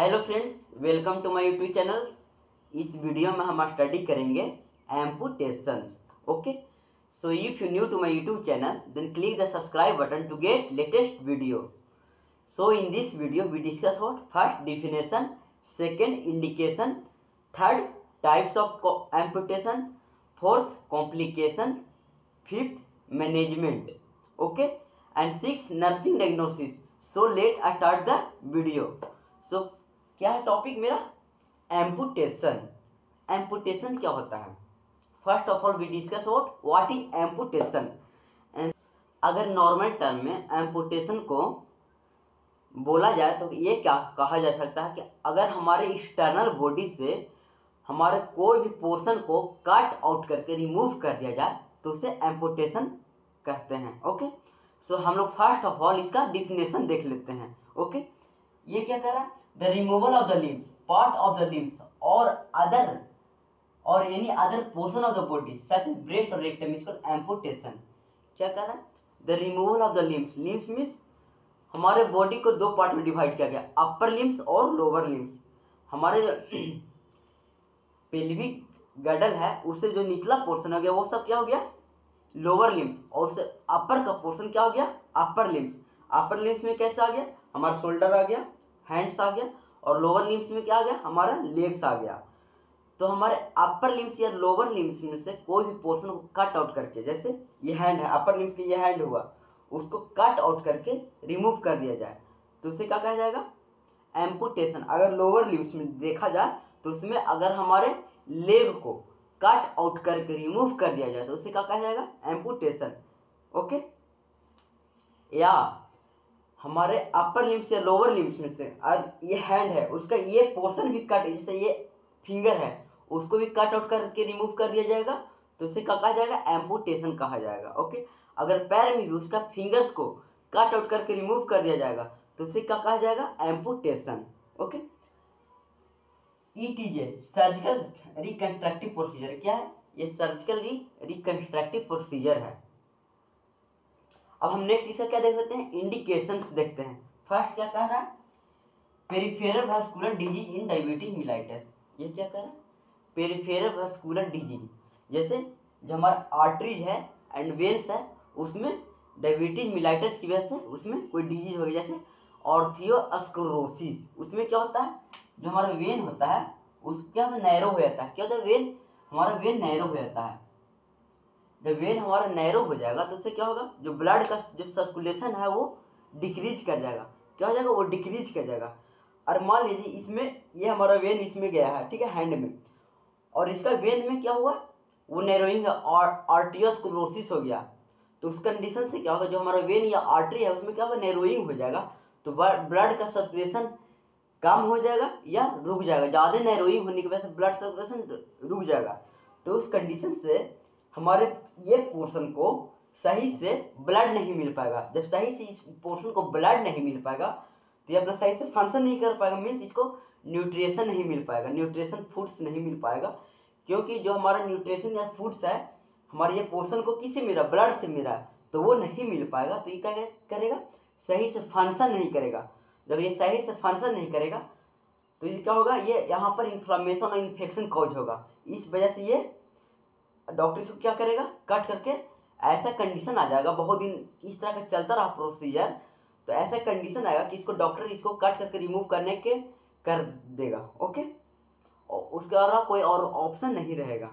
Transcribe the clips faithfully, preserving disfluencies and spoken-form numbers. Hello friends, welcome to my YouTube channel. इस video में हम स्टडी करेंगे amputation. Okay, so if you new to my YouTube channel then click the subscribe button to get latest video. So in this video we discuss about first definition, second indication, third types of amputation, fourth complication, fifth management, okay, and six nursing diagnosis. So let start the video. So क्या है topic मेरा? Amputation. Amputation क्या होता है? First of all we discuss about what is amputation. अगर normal term में amputation को बोला जाए तो ये क्या कहा जा सकता है कि अगर हमारे एक्सटर्नल बॉडी से हमारे कोई भी पोर्शन को कट आउट करके रिमूव कर दिया जाए तो उसे एम्पुटेशन कहते हैं। ओके, सो so, हम लोग फर्स्ट ऑफ ऑल इसका डिफिनेशन देख लेते हैं। ओके, ये क्या कह रहा है? The removal of the limbs, part of the limbs और अदर और any other portion of the body such as breast और रेक्टम इज कॉल्ड एम्पुटेशन। क्या कह रहा है? The removal of the limbs. Limbs means हमारे बॉडी को दो पार्ट में डिवाइड किया गया, अपर लिम्स और लोअर लिम्स। हमारे जो पेल्विक गर्डल है उससे जो निचला पोर्शन हो गया वो सब क्या हो गया? Lower limbs. और उससे अपर का पोर्शन क्या हो गया? Upper limbs. अपर लिम्स में कैसा आ गया? हमारा शोल्डर आ गया, हैंड्स आ गया, और लोअर लिम्स में क्या आ गया? हमारा लेग्स आ गया। तो हमारे अपर लिम्स या लोअर लिम्स में से कोई भी पोर्शन को कट आउट करके, जैसे ये हैंड है, अपर लिम्स के ये हैंड हुआ, उसको कट आउट करके रिमूव कर दिया जाए तो उसे क्या कहा जाएगा? एम्पुटेशन। अगर लोअर लिम्स में देखा जाए तो उसमें अगर हमारे लेग को कट आउट करके रिमूव कर दिया जाए तो उसे क्या कहा जाएगा? एम्पुटेशन। ओके, या हमारे अपर लिम्स या लोअर लिम्स में से अगर ये हैंड है उसका ये पोर्शन भी कट, जैसे ये फिंगर है उसको भी कट आउट करके रिमूव कर दिया जाएगा तो उसे क्या कहा जाएगा? एम्पुटेशन कहा जाएगा। ओके, अगर पैर में भी उसका फिंगर्स को कट आउट करके रिमूव कर दिया जाएगा तो उसे क्या कहा जाएगा? Amputation. Okay, it is a surgical reconstructive procedure. क्या है ये? सर्जिकल रिकंस्ट्रक्टिव प्रोसीजर है। अब हम नेक्स्ट इसका क्या देख सकते हैं? इंडिकेशंस देखते हैं। फर्स्ट क्या कह रहा है? Peripheral vascular disease in diabetic mellitus. ये क्या कह रहा है? पेरिफेरल वास्कुलर डिजीज, जैसे जो हमारा आर्टरीज है एंड वेन्स है उसमें डायबिटिक मिलाइटस की वजह से उसमें कोई डिजीज हो गई, जैसे ऑर्थोस्क्लेरोसिस। उसमें क्या होता है? जो हमारा वेन होता है उसका नैरो हो जाता है। क्या होता है? वेन, हमारा वेन नैरो हो जाता है। जब वेन हमारा नैरो हो जाएगा तो उससे क्या होगा? जो ब्लड का जो सर्कुलेशन है वो डिक्रीज कर जाएगा। क्या हो जाएगा? वो डिक्रीज कर जाएगा। और मान लीजिए इसमें ये हमारा वेन इसमें गया है, ठीक है, हैंड में, और इसका वेन में क्या हुआ? वो नैरोइंग और आर्टेरियोस्क्लेरोसिस हो गया। तो उस कंडीशन से क्या होगा? जो हमारा वेन या आर्टरी है उसमें क्या होगा? नैरोइंग हो जाएगा। तो ब्लड का सर्कुलेशन कम हो जाएगा या रुक जाएगा। ज़्यादा नैरोइंग होने की वजह से ब्लड सर्कुलेशन रुक जाएगा। तो उस कंडीशन से हमारे ये पोर्शन को सही से ब्लड नहीं मिल पाएगा। जब सही से इस पोर्शन को ब्लड नहीं मिल पाएगा तो ये अपना सही से फंक्शन नहीं कर पाएगा। मीन्स इसको न्यूट्रिशन नहीं मिल पाएगा, न्यूट्रिशन फूड्स नहीं मिल पाएगा, क्योंकि जो हमारा न्यूट्रिशन या फूड्स है हमारे ये पोर्शन को किससे मिला? ब्लड से मिला, तो वो नहीं मिल पाएगा। तो ये क्या करेगा? सही से फंक्शन नहीं करेगा। जब ये सही से फंक्शन नहीं करेगा तो ये क्या होगा? ये यहाँ पर इन्फ्लामेशन और इन्फेक्शन कॉज होगा। इस वजह से ये डॉक्टर इसको क्या करेगा? कट करके ऐसा कंडीशन आ जाएगा। बहुत दिन इस तरह का चलता रहा प्रोसीजर तो ऐसा कंडीशन आएगा कि इसको डॉक्टर इसको कट करके रिमूव करने के कर देगा। ओके, और उसके अलावा कोई और ऑप्शन नहीं रहेगा।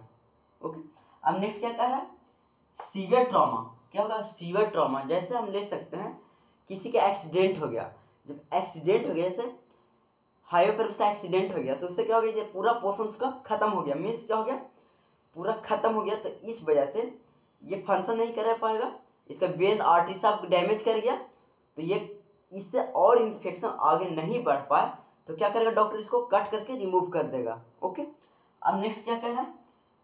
ओके, अब नेक्स्ट क्या कह रहा है? Severe trauma. क्या होगा? सीवियर ट्रॉमा, जैसे हम ले सकते हैं किसी का एक्सीडेंट हो गया। जब एक्सीडेंट हो गया, जैसे हाईवे पर उसका एक्सीडेंट हो गया तो उससे क्या हो गया? पूरा पोर्शन उसका खत्म हो गया। मीन्स क्या हो गया? पूरा खत्म हो गया। तो इस वजह से ये फंक्शन नहीं कर पाएगा, इसका वेन आर्टरी सब डैमेज कर गया। तो ये इससे और इन्फेक्शन आगे नहीं बढ़ पाए तो क्या करेगा? डॉक्टर इसको कट करके रिमूव कर देगा। ओके, अब नेक्स्ट क्या कह रहा है?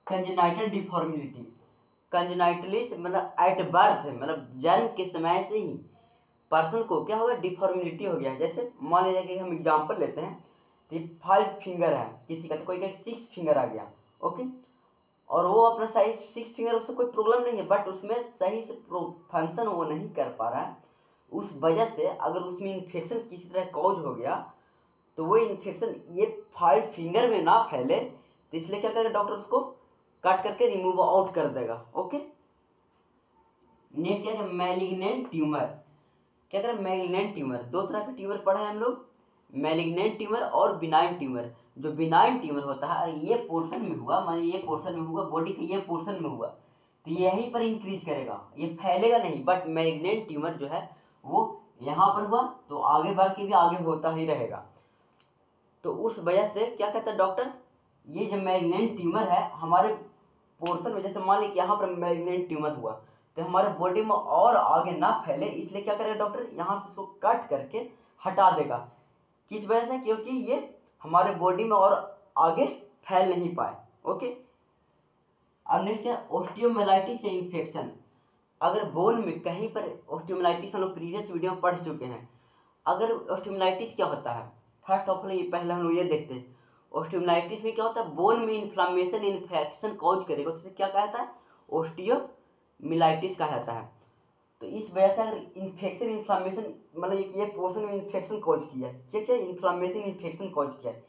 Congenital deformity. कंजेनाइटली मतलब एट बर्थ, मतलब जन्म के समय से ही पर्सन को क्या होगा? डिफॉर्मिलिटी हो गया। जैसे मान लीजिए कि हम एग्जाम्पल लेते हैं तो फाइव फिंगर है किसी का, तो कोई का सिक्स फिंगर आ गया। ओके, और वो अपना सही सिक्स फिंगर उससे कोई प्रॉब्लम नहीं है, बट उसमें सही से फंक्शन वो नहीं कर पा रहा है। उस वजह से अगर उसमें इन्फेक्शन किसी तरह कॉज हो गया तो वो इन्फेक्शन ये फाइव फिंगर में ना फैले, तो इसलिए क्या करेगा डॉक्टर उसको काट करके रिमूव आउट कर देगा। ओके, नेक्स्ट क्या है मैलिग्नेंट ट्यूमर। क्या करें मैलिग्नेंट ट्यूमर, दो तरह के ट्यूमर पढ़े हैं हम लोग, मैलिग्नेंट ट्यूमर और बिनाइन ट्यूमर। जो बिनाइन ट्यूमर होता है ये पोर्शन में हुआ, मान ये पोर्शन में हुआ बॉडी के, ये पोर्शन में हुआ तो यहीं पर इंक्रीज करेगा, ये फैलेगा नहीं। बट मैलिग्नेंट ट्यूमर जो है वो यहाँ पर हुआ तो आगे बढ़ के भी आगे होता ही रहेगा। तो उस वजह से क्या कहता है डॉक्टर, ये जो मैलिग्नेंट ट्यूमर है हमारे पोर्शन में, जैसे मान लीजिए यहाँ पर मैलिग्नेंट ट्यूमर हुआ तो हमारे बॉडी में और आगे ना फैले, इसलिए क्या करेगा डॉक्टर यहाँ से इसको कट करके हटा देगा। किस वजह से, क्योंकि ये हमारे बॉडी में और आगे फैल नहीं पाए। ओके, अब नेक्स्ट है ऑस्टियोमाइलाइटिस इन्फेक्शन। अगर बोन में कहीं पर ऑस्टियोमाइलाइटिस, हम लोग प्रीवियस वीडियो में पढ़ चुके हैं। अगर ऑस्टियोमाइलाइटिस क्या होता है, फर्स्ट ऑफ ऑल ये पहले हम लोग ये देखते हैं ऑस्टियोमाइलाइटिस में क्या होता है, बोन में इन्फ्लामेशन इन्फेक्शन कॉज करेगा, उससे क्या कहता है ऑस्टियोमाइलाइटिस कहा जाता है। तो इस वजह से अगर इन्फेक्शन इन्फ्लामेशन, मतलब ये पोर्शन में इन्फेक्शन कॉज किया है, ठीक है, इन्फ्लामेशन इन्फेक्शन कॉज किया है,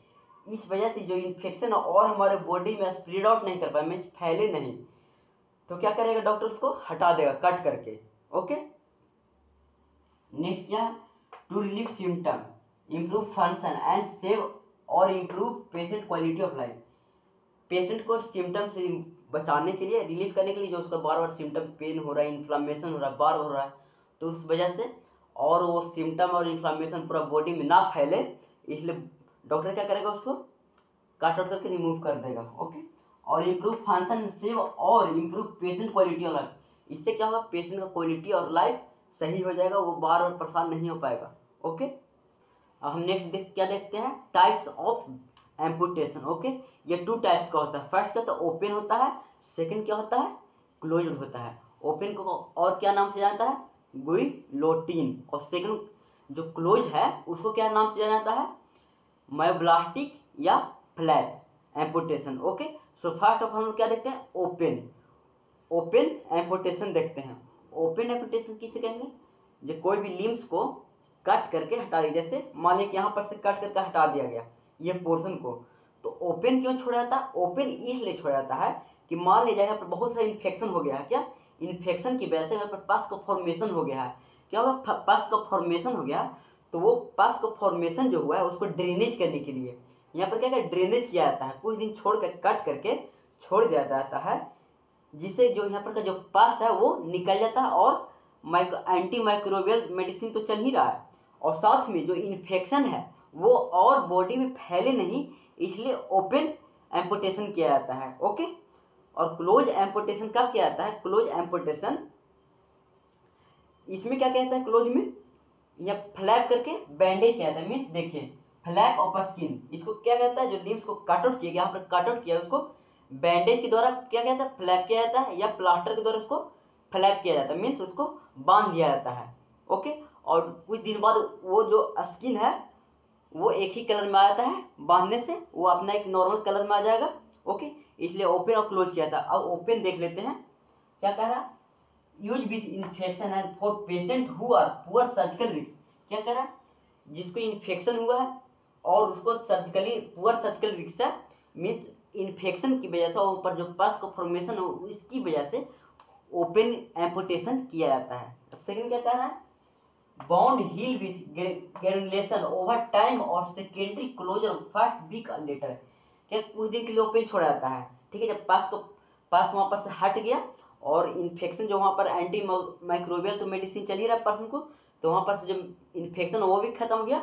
इस वजह से जो इन्फेक्शन और हमारे बॉडी में स्प्रेड आउट नहीं कर पाए, मीन्स फैले नहीं, तो क्या करेगा डॉक्टर उसको हटा देगा कट करके। ओके, नेक्स्ट क्या, to relieve symptom, improve function and save और improve patient quality of life. Patient को सिम्टम से बचाने के लिए, रिलीव करने के लिए, जो उसका बार बार सिम्टम पेन हो रहा है, इन्फ्लामेशन हो रहा है, बार हो रहा है, तो उस वजह से और वो सिम्टम और इन्फ्लामेशन पूरा बॉडी में ना फैले, इसलिए डॉक्टर क्या करेगा उसको काट आउट करके रिमूव कर देगा। ओके, और इम्प्रूव फंक्शन सेव और improve patient quality of life, इससे क्या होगा पेशेंट का क्वालिटी ऑफ लाइफ सही हो जाएगा, वो बार बार परेशान नहीं हो पाएगा। ओके, हम नेक्स्ट देख क्या देखते हैं, टाइप्स ऑफ एम्पुटेशन। ओके, ये टू टाइप्स का होता है, फर्स्ट क्या होता है ओपन होता है, सेकंड क्या होता है क्लोज होता है। ओपन को और क्या नाम से जानता है गुइलोटिन, और सेकंड जो क्लोज है उसको क्या नाम से जाना जाता है मायोब्लास्टिक या flat amputation. Okay, so first of all लोग क्या देखते हैं ओपन ओपन एम्पुटेशन देखते हैं। ओपन एम्पुटेशन किसे कहेंगे, जो कोई भी लिम्स को कट करके हटा दिया, जैसे मान लिया यहाँ पर से कट करके हटा दिया गया ये पोर्शन को, तो ओपन क्यों छोड़ा जाता है, ओपन इसलिए छोड़ा जाता है कि मान लिया यहाँ पर बहुत सारा इन्फेक्शन हो गया है, क्या इन्फेक्शन की वजह से यहाँ पर पस का फॉर्मेशन हो गया है, क्या होगा पस का फॉर्मेशन हो गया, तो वो पस का फॉर्मेशन जो हुआ है उसको ड्रेनेज करने के लिए यहाँ पर क्या क्या ड्रेनेज किया जाता है, कुछ दिन छोड़ कर कट करके छोड़ दिया जाता है, जिससे जो यहाँ पर का जो पस है वो निकल जाता है, और माइक्रो एंटी माइक्रोबियल मेडिसिन तो चल ही रहा है, और साथ में जो इन्फेक्शन है वो और बॉडी में फैले नहीं, इसलिए ओपन एम्पुटेशन किया जाता है। ओके, और क्लोज एम्पुटेशन कब किया जाता है, क्लोज एम्पुटेशन इसमें क्या कहता है, क्लोज में या फ्लैप करके बैंडेज किया जाता है, मीन्स देखिए फ्लैप ऑफ स्किन, इसको क्या कहता है जो लिम्स को कटआउट किया गया, यहाँ पर कटआउट किया उसको बैंडेज के द्वारा क्या कहता है फ्लैप किया जाता है, या प्लास्टर के द्वारा उसको फ्लैप किया जाता है, मीन्स उसको बांध दिया जाता है। ओके, और कुछ दिन बाद वो जो स्किन है वो एक ही कलर में आ जाता है, बांधने से वो अपना एक नॉर्मल कलर में आ जाएगा। ओके, इसलिए ओपन और क्लोज किया था। अब ओपन देख लेते हैं क्या कह रहा, use with infection and for patient who are poor surgical risk. क्या कह रहा, जिसको इन्फेक्शन हुआ है और उसको सर्जिकली पुअर सर्जिकल रिस्क है, मीन्स इन्फेक्शन की वजह से ऊपर जो पस का फॉर्मेशन हो इसकी वजह से ओपन एम्पुटेशन किया जाता है। सेकेंड क्या कह रहा है, bone heal with granulation over time और secondary closure first week later. क्या कुछ दिन के लिए ओपन छोड़ा जाता है, ठीक है, जब पास को पास वहाँ पर से हट गया और इन्फेक्शन जो वहाँ पर एंटी माइक्रोबियल तो मेडिसिन चल ही रहा है पर्सन को, तो वहाँ पर से जो इन्फेक्शन वो भी खत्म हो गया,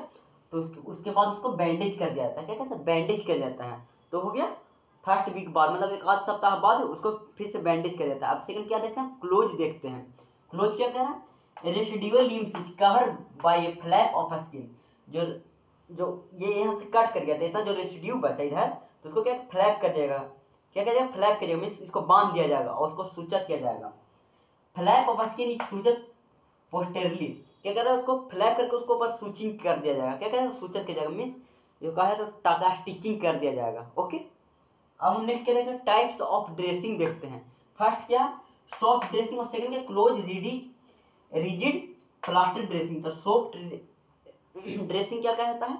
तो उसके उसके बाद उसको बैंडेज कर दिया जाता है। क्या कहते हैं बैंडेज कर जाता है, तो हो गया फर्स्ट वीक बाद, मतलब एक आध सप्ताह बाद उसको फिर से बैंडेज कर जाता है। अब सेकंड क्या देखते हैं, क्लोज देखते हैं। क्लोज क्या कह रहा है, residual limbs is cover by a flap of skin. जो जो ये यहाँ से कट कर गया था, इतना जो रेसिड्यू बचा इधर, तो उसको क्या फ्लैप कर देगा, क्या करेगा फ्लैप करेगा, मीन्स इसको बांध दिया जाएगा और उसको सूचर किया जाएगा। Flap of skin is suture posteriorly. क्या करेगा उसको फ्लैप करके उसको ऊपर सूचिंग कर दिया जाएगा, क्या करेगा सूचर किया जाएगा, मीन्स जो कहा तो टाका स्टिचिंग कर दिया जाएगा। ओके, अब हम नेक्स्ट क्या देखते हैं, टाइप्स ऑफ ड्रेसिंग देखते हैं। फर्स्ट क्या सॉफ्ट ड्रेसिंग और सेकेंड क्या क्लोज रिडीज रिजिड प्लास्टिक ड्रेसिंग। तो सॉफ्ट ड्रेसिंग क्या कहता है,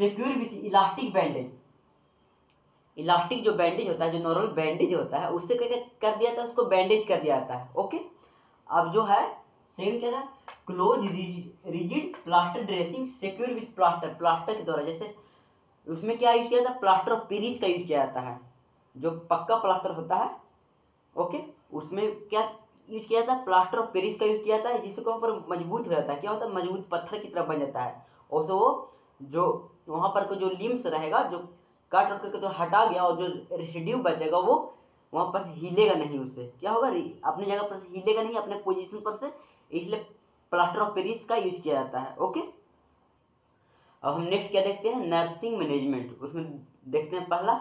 secure with elastic bandage. Elastic जो बैंडेज होता है, जो नॉर्मल बैंडेज होता है, उससे क्या कर दिया जाता है, उसको बैंडेज कर दिया जाता है। ओके, अब जो है सेकंड क्या रहा, close rigid plaster dressing secure with plaster. Plaster के द्वारा, जैसे उसमें क्या यूज किया जाता है, प्लास्टर ऑफ पेरिस का यूज किया जाता है, जो पक्का प्लास्टर होता है। ओके, उसमें क्या यूज किया जाता है, प्लास्टर ऑफ पेरिस का यूज किया जाता है, जिसको वहाँ पर मजबूत हो जाता है। क्या होता है, मजबूत पत्थर की तरह बन जाता है। और सो वो जो वहाँ पर जो लिम्स रहेगा, जो काट उट करके तो हटा गया, और जो रेसिड्यू बचेगा वो वहाँ पर हिलेगा नहीं। उससे क्या होगा, अपनी जगह पर से हिलेगा नहीं, अपने पोजीशन पर से, इसलिए प्लास्टर ऑफ पेरिस का यूज किया जाता है। ओके, अब हम नेक्स्ट क्या देखते हैं, नर्सिंग मैनेजमेंट। उसमें देखते हैं पहला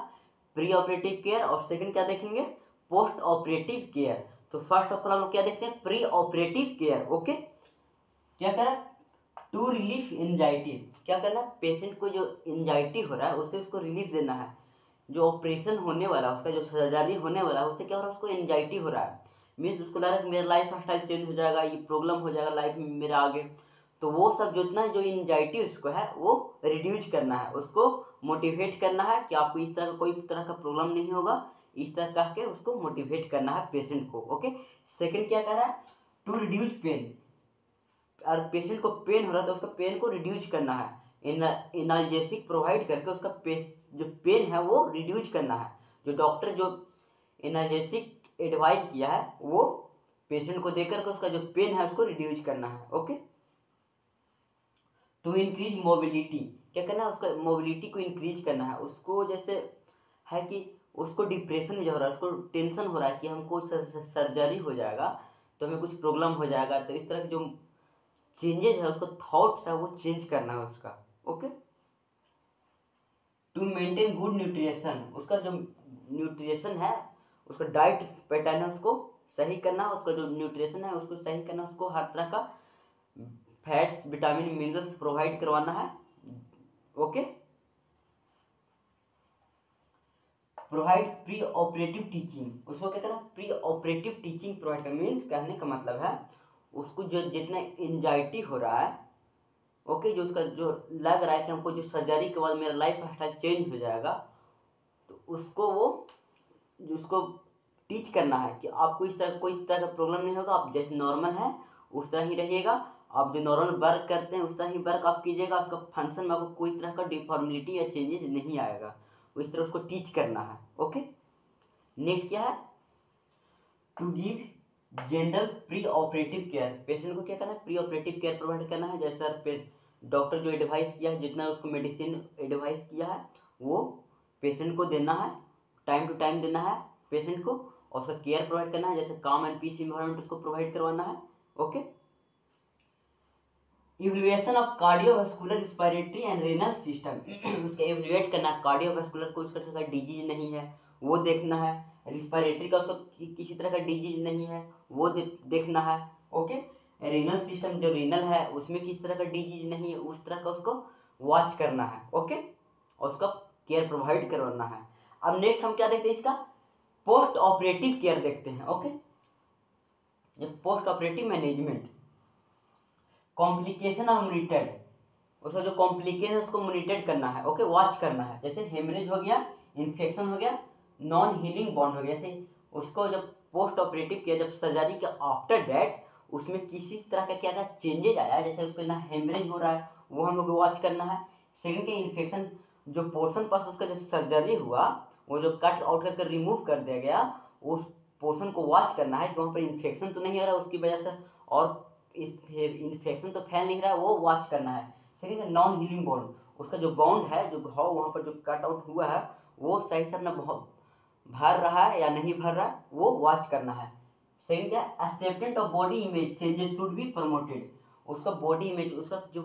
प्री ऑपरेटिव केयर, और सेकंड क्या देखेंगे, पोस्ट ऑपरेटिव केयर। तो फर्स्ट ऑफ ऑल हम लोग क्या देखते हैं, प्री ऑपरेटिव केयर। ओके, क्या करें, टू रिलीफ एंजाइटी। क्या करना, पेशेंट को जो एंजाइटी हो रहा है उससे उसको रिलीफ देना है। जो ऑपरेशन होने वाला, उसका जो सर्जरी होने वाला है, उससे क्या हो रहा है, उसको एंजाइटी हो रहा है। मीन्स उसको लग रहा है मेरा लाइफ स्टाइल चेंज हो जाएगा, ये प्रॉब्लम हो जाएगा लाइफ में मेरा आगे। तो वो सब जितना जो एंजाइटी उसको है वो रिड्यूज करना है, उसको मोटिवेट करना है कि आपको इस तरह का कोई तरह का प्रॉब्लम नहीं होगा, इस तरह कह के उसको मोटिवेट करना है पेशेंट को। ओके, सेकेंड क्या कह रहा है, टू रिड्यूज पेन। और पेशेंट को पेन हो रहा है तो उसका पेन को रिड्यूज करना है, एनाल्जेसिक प्रोवाइड करके उसका पेस, जो पेन है वो रिड्यूज करना है। जो डॉक्टर जो एनाल्जेसिक एडवाइज किया है वो पेशेंट को देकर के उसका जो पेन है उसको रिड्यूज करना है। Okay, to increase mobility. क्या करना है, उसका मोबिलिटी को इंक्रीज करना है। उसको जैसे है कि उसको डिप्रेशन जो हो रहा है, उसको टेंशन हो रहा है कि हमको सर्जरी हो जाएगा तो हमें कुछ प्रॉब्लम हो जाएगा, तो इस तरह की जो चेंजेज है उसको, थॉट्स है वो चेंज करना है उसका। Okay, to maintain good nutrition. उसका जो न्यूट्रिशन है, उसका डाइट पैटर्न है, उसको सही करना है। उसका जो न्यूट्रिशन है उसको सही करना, उसको हर तरह का फैट्स, विटामिन, मिनरल्स प्रोवाइड करवाना है। Okay, provide pre operative teaching. उसको क्या करना, प्री ऑपरेटिव टीचिंग प्रोवाइड करना। मीन्स कहने का मतलब है उसको जो जितना एंजाइटी हो रहा है, ओके, जो उसका जो लग रहा है कि हमको जो सर्जरी के बाद मेरा लाइफ स्टाइल चेंज हो जाएगा, तो उसको वो जो उसको टीच करना है कि आपको इस तरह कोई तरह का प्रॉब्लम नहीं होगा, आप जैसे नॉर्मल है उस तरह ही रहिएगा, आप जो नॉर्मल वर्क करते हैं उस तरह ही वर्क आप कीजिएगा, उसका फंक्शन में आपको कोई तरह का डिफॉर्मिलिटी या चेंजेज नहीं आएगा, उस तरह उसको टीच करना है। ओके, नेक्स्ट क्या है, to give general pre operative care. Patient को क्या करना है, प्री ऑपरेटिव केयर प्रोवाइड करना है। जैसे फिर डॉक्टर जो एडवाइस किया है, जितना उसको मेडिसिन एडवाइस किया है वो पेशेंट को देना है, टाइम टू टाइम देना है पेशेंट को, और उसका केयर प्रोवाइड करना है। जैसे काम एंड पीस इन्वायरमेंट उसको प्रोवाइड करवाना है। Okay, evaluation of cardiovascular, respiratory and renal system. उसका इवैल्यूएट करना है, कार्डियोवास्कुलर को उसका कोई डिजीज नहीं है वो देखना है, रिस्पायरेटरी का उसको कि, किसी तरह का डिजीज नहीं है वो दे, देखना है। ओके, रीनल सिस्टम जो रीनल है उसमें किस तरह का डिजीज नहीं है उस तरह का उसको वॉच करना है। ओके, और उसका केयर प्रोवाइड करवाना है। अब नेक्स्ट हम क्या देखते हैं, इसका पोस्ट ऑपरेटिव केयर देखते हैं। ओके, ये पोस्ट ऑपरेटिव मैनेजमेंट, कॉम्प्लिकेशन और मोनिटर्ड। उसका जो कॉम्प्लिकेशन उसको मोनिटर्ड करना है, ओके, वॉच करना है। जैसे हेमरेज हो गया, इन्फेक्शन हो गया, नॉन हीलिंग बॉन्ड हो गया, जैसे उसको जब पोस्ट ऑपरेटिव किया, जब सर्जरी के आफ्टर डेट उसमें किसी तरह का क्या क्या चेंजेज आया, जैसे उसको ना हेमरेज हो रहा है वो हम लोग वॉच करना है। सेकंड के इन्फेक्शन जो पोर्शन पास उसका जो सर्जरी हुआ वो जो कट आउट करके रिमूव कर दिया गया उस पोर्शन को वॉच करना है कि वहाँ पर इन्फेक्शन तो नहीं आ रहा उसकी वजह से, और इस इन्फेक्शन तो फैल नहीं रहा है वो वॉच करना है। सेकंड नॉन हीलिंग बॉन्ड, उसका जो बॉन्ड है, जो घाव वहाँ पर जो कट आउट हुआ है वो सही से अपना बहुत भर रहा है या नहीं भर रहा है वो वॉच करना है। सेकंड क्या, acceptance of body image changes should be promoted. उसका बॉडी इमेज, उसका जो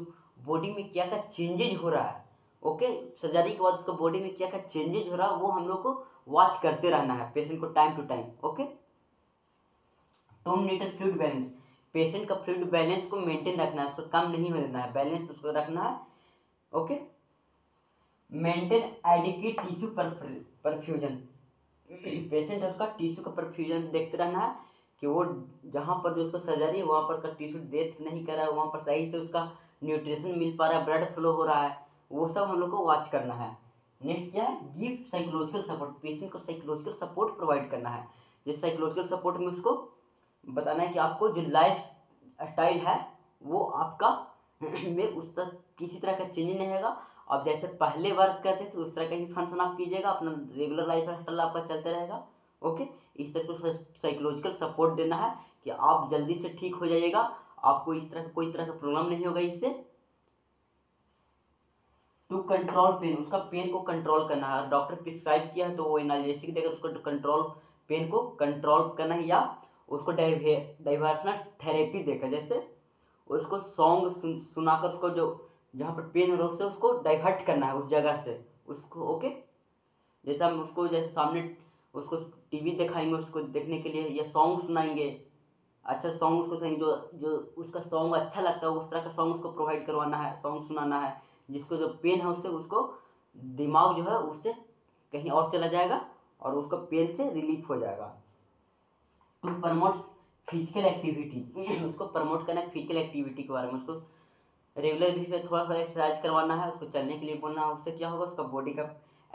बॉडी में क्या क्या चेंजेज हो रहा है, ओके, सर्जरी के बाद उसका बॉडी में क्या क्या चेंजेज हो रहा है वो हम लोग को वॉच करते रहना है पेशेंट को time to time. Okay, to maintain fluid balance. Patient का फ्लूइड बैलेंस को मेंटेन रखना है, उसको कम नहीं होने देना है, बैलेंस उसको रखना है। Okay, maintain adequate tissue perfusion. Patient है उसका टिश्यू का परफ्यूजन देखते रहना है कि वो जहाँ पर जो उसका सर्जरी है वहाँ पर का टिश्यू डेथ नहीं कर रहा है, वहाँ पर सही से उसका न्यूट्रिशन मिल पा रहा है, ब्लड फ्लो हो रहा है, वो सब हम लोग को वॉच करना है। नेक्स्ट क्या है, गिव साइकोलॉजिकल सपोर्ट, पेशेंट को साइकोलॉजिकल सपोर्ट प्रोवाइड करना है। जिस साइकोलॉजिकल सपोर्ट में उसको बताना है कि आपको जो लाइफ स्टाइल है वो आपका में उस तरह किसी तरह का चेंज नहीं रहेगा। आप जैसे पहले वर्क करते थे उस तरह का ही फंक्शन आप कीजिएगा, अपना रेगुलर लाइफ स्टाइल आपका चलते रहेगा। ओके, इस तरह को साइकोलॉजिकल सपोर्ट देना है कि आप जल्दी से ठीक हो जाइएगा, आपको इस तरह का कोई तरह का प्रॉब्लम नहीं होगा इससे। टू कंट्रोल पेन, उसका पेन को कंट्रोल करना है। डॉक्टर प्रिस्क्राइब किया है तो वो एनालिसिस देकर उसको कंट्रोल पेन को कंट्रोल करना है, या उसको डाइवर्सनल थेरेपी देकर, जैसे उसको सॉन्ग सुन, सुनाकर उसको जो जहाँ पर पेन हो रहा उससे उसको डाइवर्ट करना है उस जगह से उसको। ओके, जैसे हम उसको जैसे सामने उसको टीवी दिखाएंगे उसको देखने के लिए, या सॉन्ग सुनाएंगे, अच्छा सॉन्ग उसको सुनाएंगे जो जो उसका सॉन्ग अच्छा लगता है उस तरह का सॉन्ग उसको प्रोवाइड करवाना है, सॉन्ग सुनाना है, जिसको जो पेन है उससे उसको दिमाग जो है उससे कहीं और चला जाएगा और उसको पेन से रिलीफ हो जाएगा। टू प्रमोट फिजिकल एक्टिविटीज, उसको प्रमोट करना है फिजिकल एक्टिविटी के बारे में। उसको रेगुलर भी थोड़ा सा एक्सरसाइज करवाना है, उसको चलने के लिए बोलना है। उससे क्या होगा, उसका बॉडी का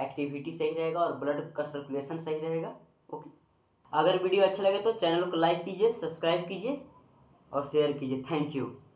एक्टिविटी सही रहेगा और ब्लड का सर्कुलेशन सही रहेगा। ओके, अगर वीडियो अच्छा लगे तो चैनल को लाइक कीजिए, सब्सक्राइब कीजिए और शेयर कीजिए। Thank you.